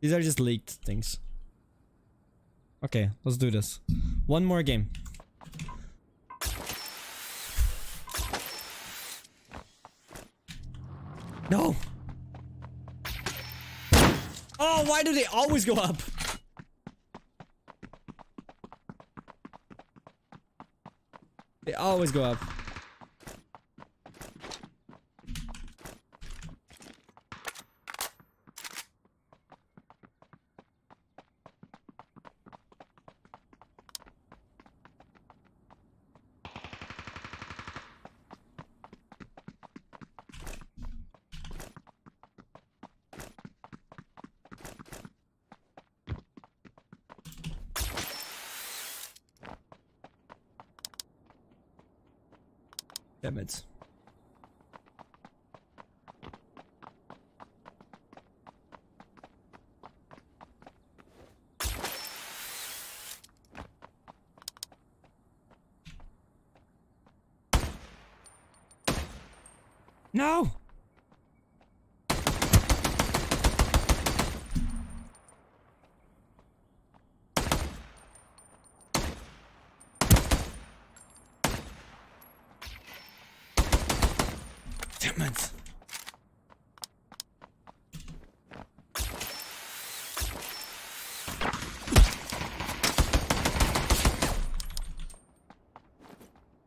These are just leaked things. Okay, let's do this. One more game. No! Oh, why do they always go up? They always go up. Damn it. No!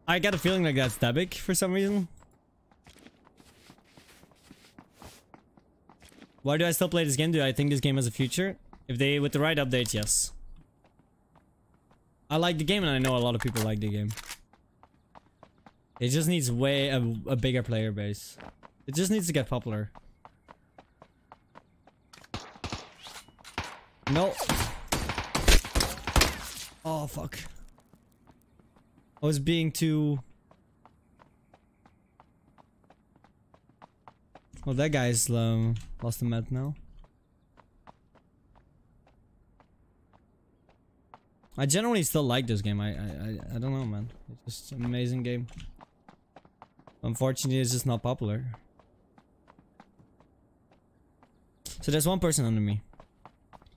I got a feeling like that's Dabic for some reason. Why do I still play this game? Do I think this game has a future? If they with the right updates, yes. I like the game and I know a lot of people like the game. It just needs way a bigger player base. It just needs to get popular. No. Oh fuck. I was being too... Well, that guy's lost the map now. I generally still like this game. I don't know, man. It's just an amazing game. Unfortunately, it's just not popular. So there's one person under me.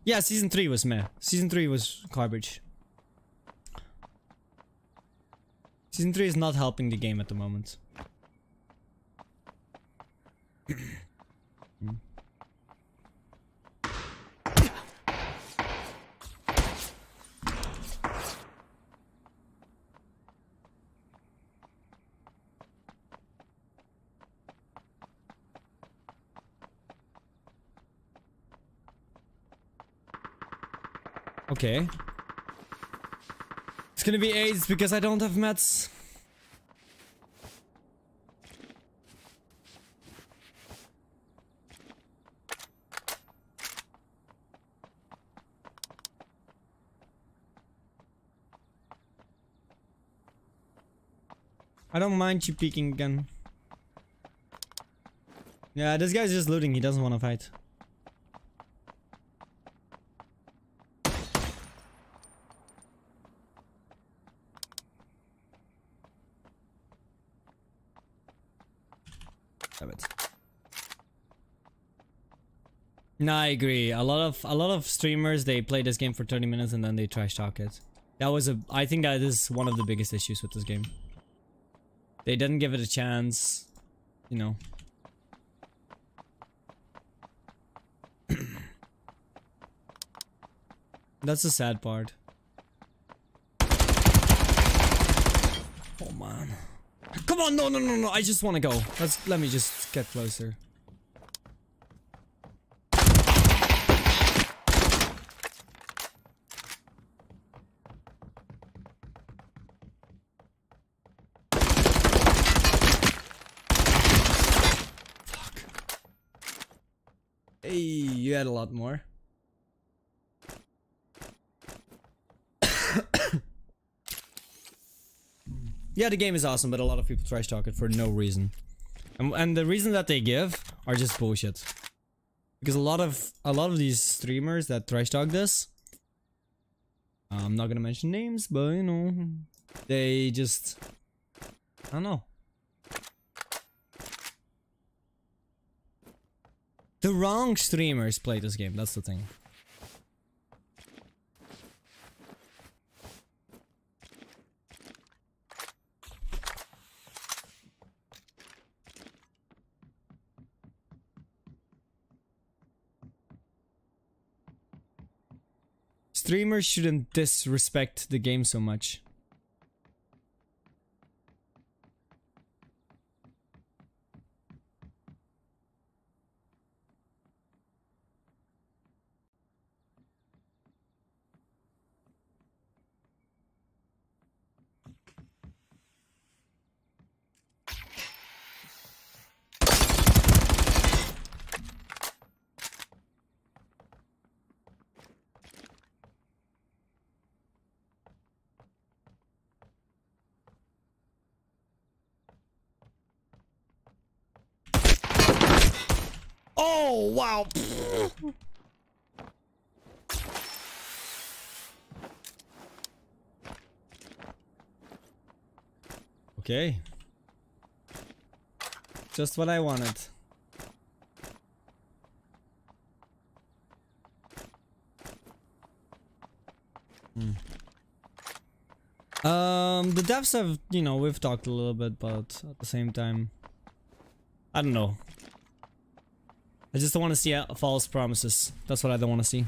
Yeah, season 3 was meh. Season 3 was garbage. Season 3 is not helping the game at the moment. Okay. It's gonna be AIDS because I don't have meds. I don't mind you peeking again. Yeah, this guy's just looting, he doesn't want to fight. No, I agree. A lot of streamers, they play this game for 30 minutes and then they trash talk it. That was a... I think that is one of the biggest issues with this game. They didn't give it a chance, you know. That's the sad part. Oh man. Come on, no, I just want to go. Let me just get closer. Hey, you had a lot more. Yeah, the game is awesome, but a lot of people trash talk it for no reason. And the reason that they give are just bullshit. Because a lot of these streamers that trash talk this, I'm not gonna mention names, but you know, they just, I don't know. The wrong streamers play this game, that's the thing. Streamers shouldn't disrespect the game so much. Oh, wow. Okay. Just what I wanted. The devs have, you know, we've talked a little bit, but at the same time, I don't know. I just don't want to see false promises. That's what I don't want to see.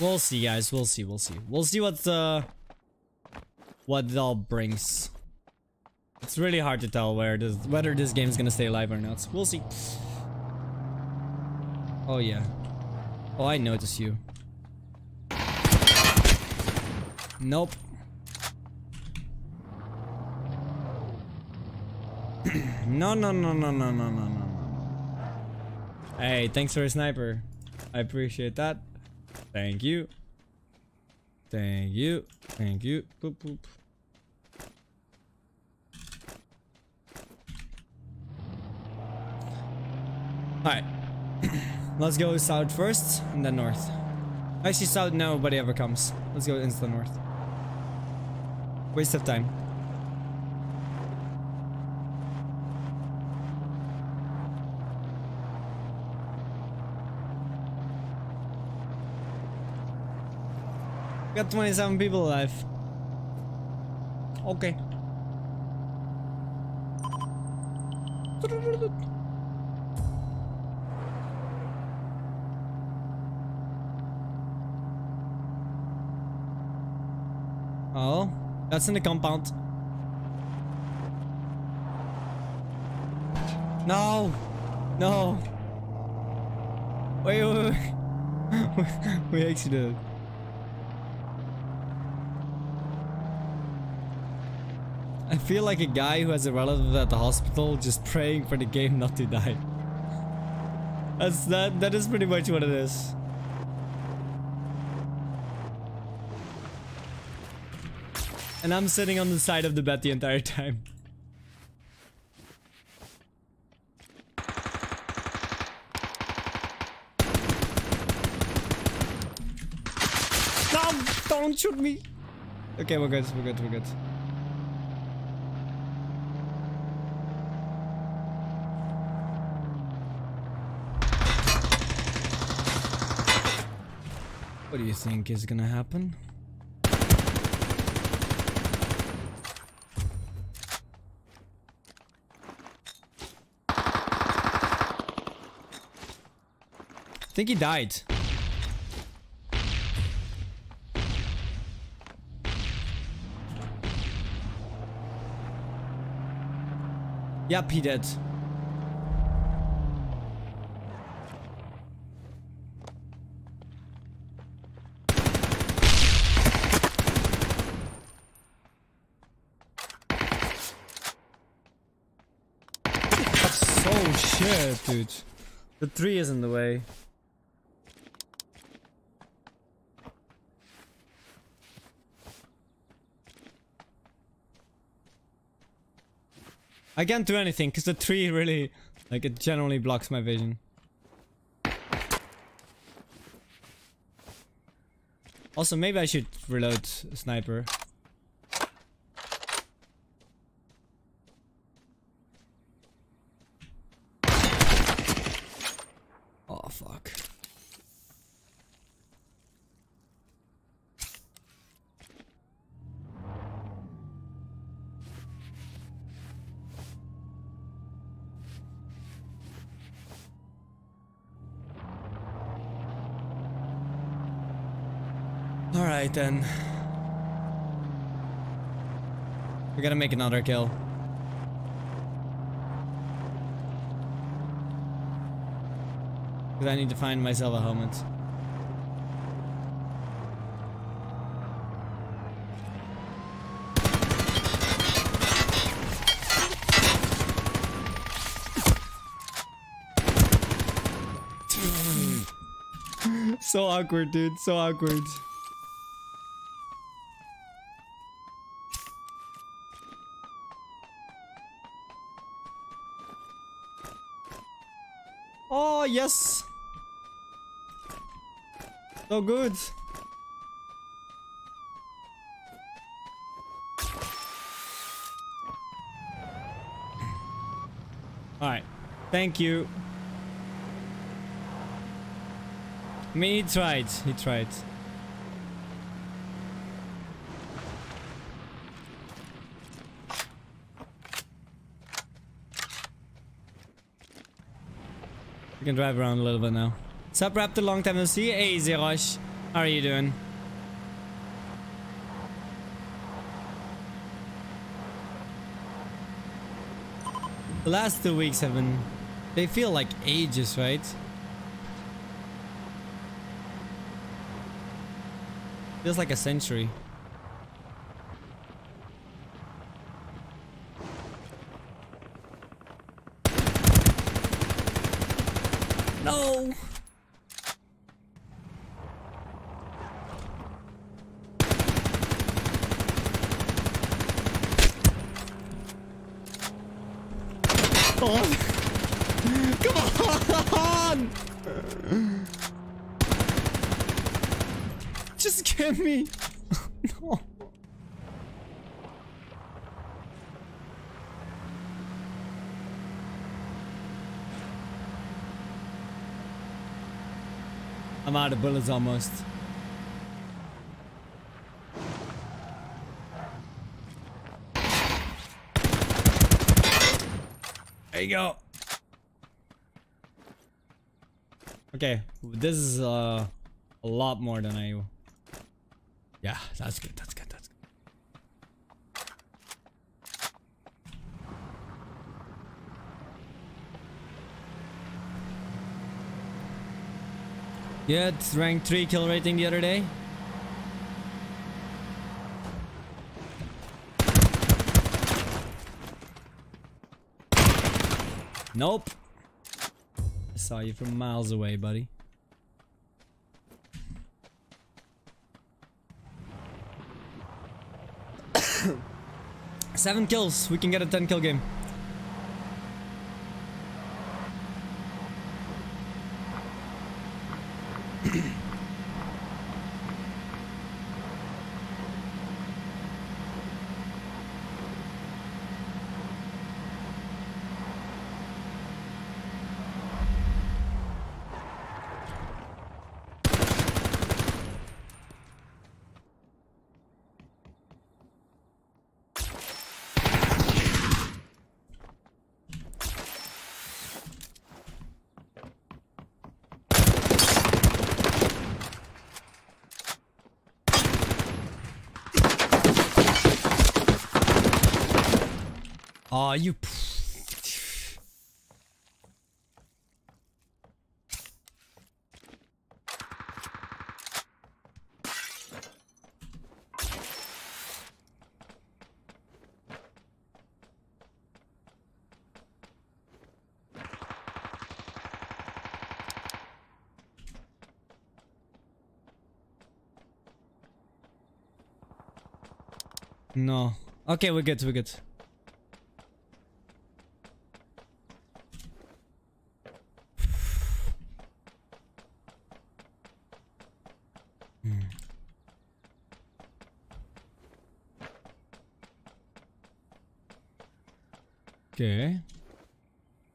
We'll see, guys. We'll see. We'll see. We'll see what it all brings. It's really hard to tell whether this game is gonna stay alive or not. We'll see. Oh yeah. Oh, I notice you. Nope. No, no, no, no, no, no, no, no. Hey, thanks for a sniper. I appreciate that. Thank you. Thank you. Thank you. Boop, boop. Alright. Let's go south first, and then north. Actually, south nobody ever comes. Let's go instant north. Waste of time. Got 27 people alive. Okay. Oh, that's in the compound. No, no. Wait, wait, wait. We actually did it. I feel like a guy who has a relative at the hospital just praying for the game not to die. That is pretty much what it is. And I'm sitting on the side of the bed the entire time. No, don't shoot me. Okay, we're good, we're good, we're good. What do you think is gonna happen? I think he died. Yep, he did. Oh shit, dude. The tree is in the way. I can't do anything because the tree really, like, it generally blocks my vision. Also, maybe I should reload a sniper. Oh, fuck. Alright then. We gotta make another kill. Because I need to find myself a helmet. So awkward, dude. So awkward. Oh, yes! So good! Alright, thank you. I mean, he tried, We can drive around a little bit now. What's up, Raptor? Long time to see. Hey, Zerosch. How are you doing? The last 2 weeks have been... They feel like ages, right? Feels like a century. No! Oh. Come on! Just get me! No! I'm out of bullets almost. There you go. Okay, this is a lot more than I... Yeah, that's good, that's good, that's good. Yeah, it's rank 3 kill rating the other day. Nope. I saw you from miles away, buddy. Seven kills. We can get a 10 kill game. Aw, you... No. Okay, we're good, we're good. Okay.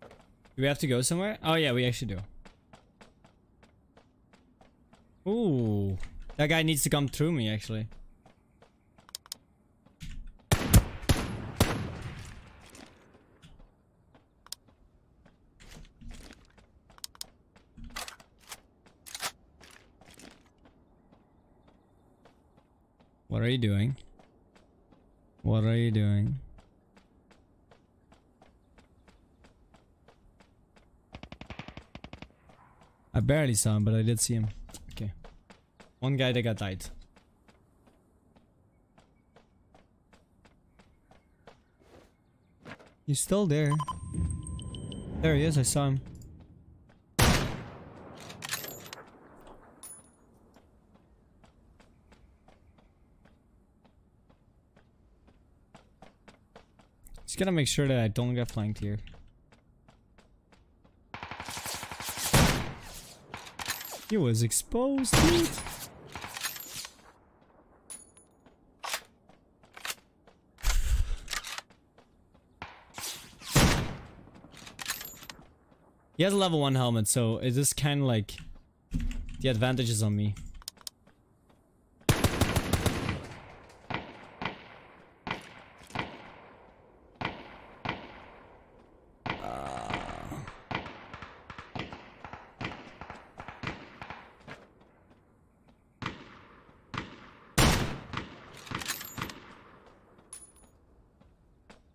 Do we have to go somewhere? Oh yeah, we actually do. Ooh. That guy needs to come through me, actually. What are you doing? What are you doing? I barely saw him, but I did see him. Okay. One guy that got died. He's still there. There he is, I saw him. Just gotta make sure that I don't get flanked here. He was exposed, dude. He has a level 1 helmet, so it's just kind of like the advantage is on me.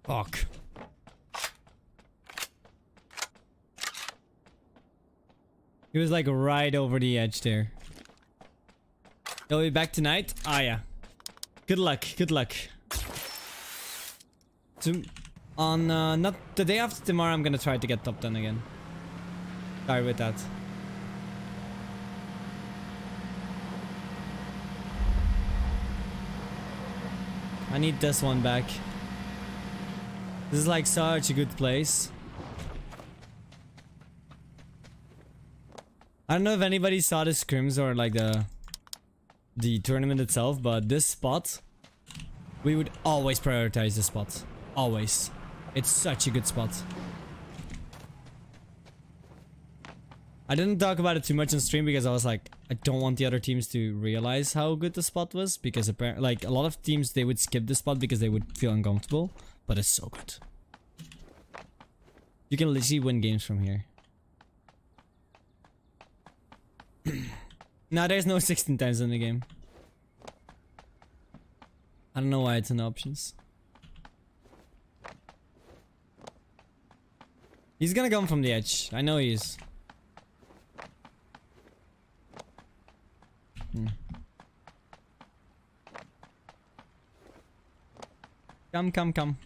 Fuck. He was like right over the edge there. He'll be back tonight? Ah, yeah. Good luck, good luck. Not the day after tomorrow, I'm gonna try to get top 10 again. Sorry with that. I need this one back. This is like such a good place. I don't know if anybody saw the scrims or like the tournament itself, but this spot, we would always prioritize this spot. Always. It's such a good spot. I didn't talk about it too much on stream because I was like, I don't want the other teams to realize how good the spot was, because apparently, like, a lot of teams, they would skip this spot because they would feel uncomfortable. But it's so good. You can literally win games from here. Nah, there's no 16 times in the game. I don't know why it's in options. He's gonna come from the edge. I know he is. Come, come, come.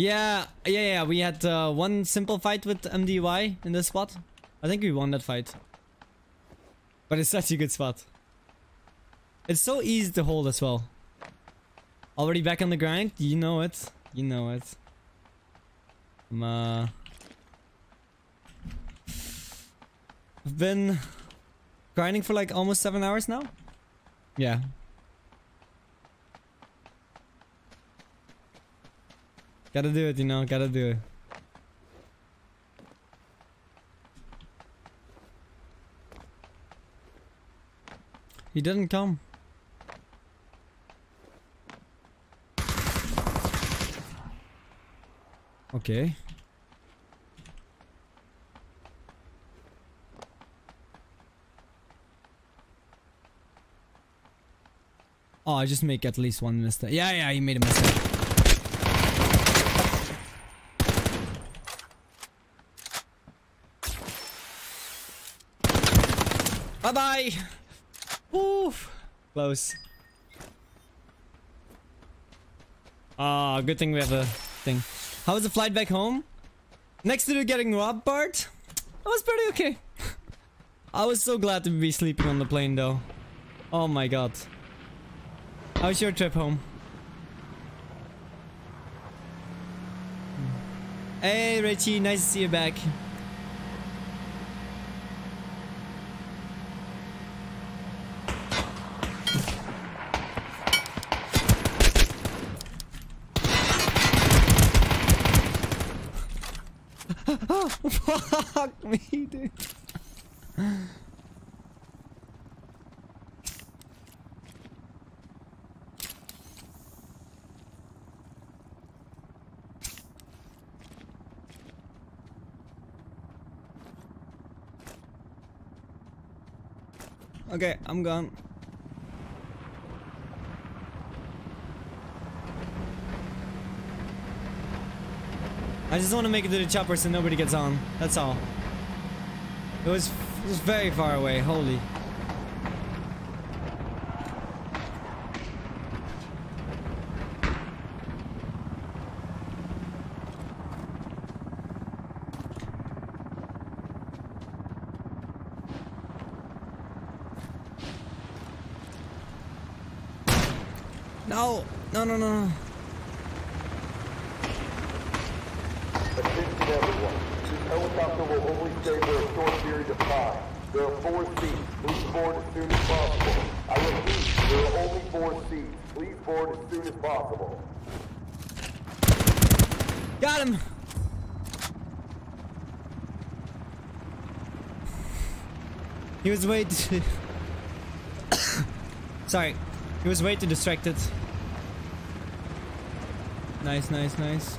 Yeah, we had one simple fight with MDY in this spot. I think we won that fight. But it's such a good spot. It's so easy to hold as well. Already back on the grind? You know it. You know it. I've been grinding for like almost 7 hours now. Yeah. Gotta do it, you know, gotta do it. He didn't come. Okay. Oh, I just make at least one mistake. Yeah, he made a mistake. Bye-bye! Woof! Close. Ah, good thing we have a thing. How was the flight back home? Next to getting robbed, Bart? I was pretty okay. I was so glad to be sleeping on the plane, though. Oh my god. How was your trip home? Hey, Richie, nice to see you back. Fuck me, dude. Okay, I'm gone. I just want to make it to the chopper so nobody gets on. That's all. It was very far away. Holy. No! No, no, no, no. There are 4 seats. Please board as soon as possible. I repeat, there are only 4 seats. Please board as soon as possible. Got him! He was way too... Sorry. He was way too distracted. Nice, nice, nice.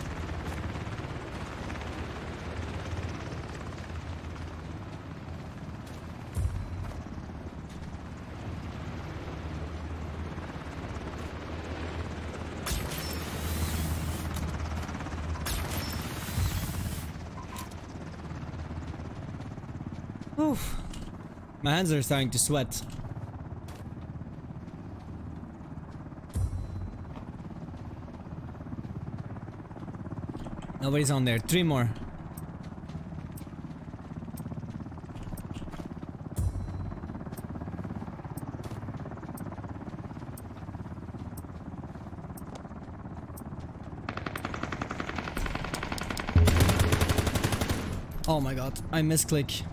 Oof. My hands are starting to sweat. Nobody's on there. 3 more. Oh my god, I misclick.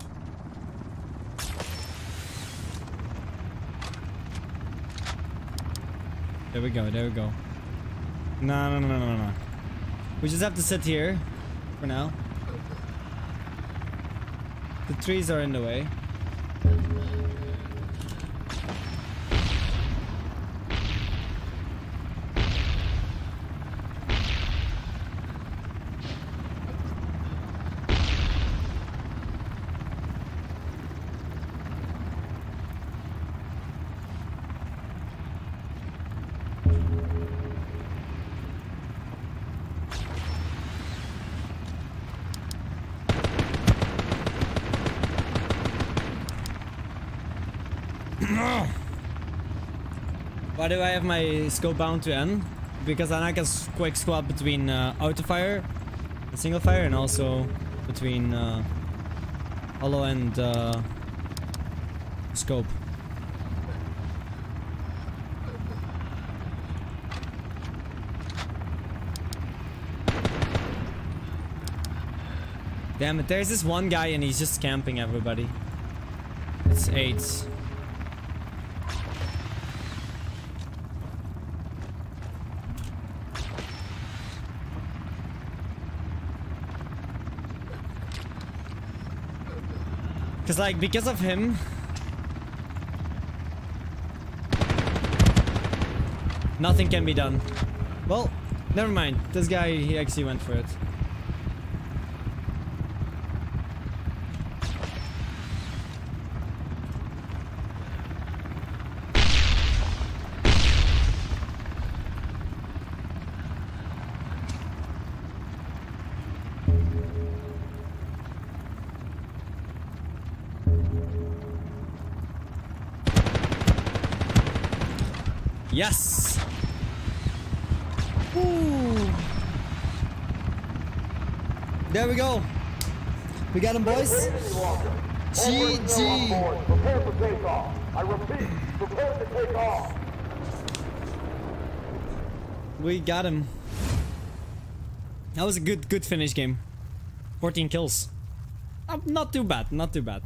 There we go, there we go. No, no, no, no, no. We just have to sit here for now. The trees are in the way. Why do I have my scope bound to N? Because then I can quick swap between auto fire and single fire, and also between hollow and scope. Damn it, there's this one guy and he's just camping everybody. It's 8. Cause like, because of him, nothing can be done. Well, never mind. This guy, he actually went for it. Yes! Ooh. There we go! We got him, boys! GG! Prepare for takeoff! I repeat, prepare for takeoff! We got him. That was a good finish game. 14 kills. Not too bad, not too bad.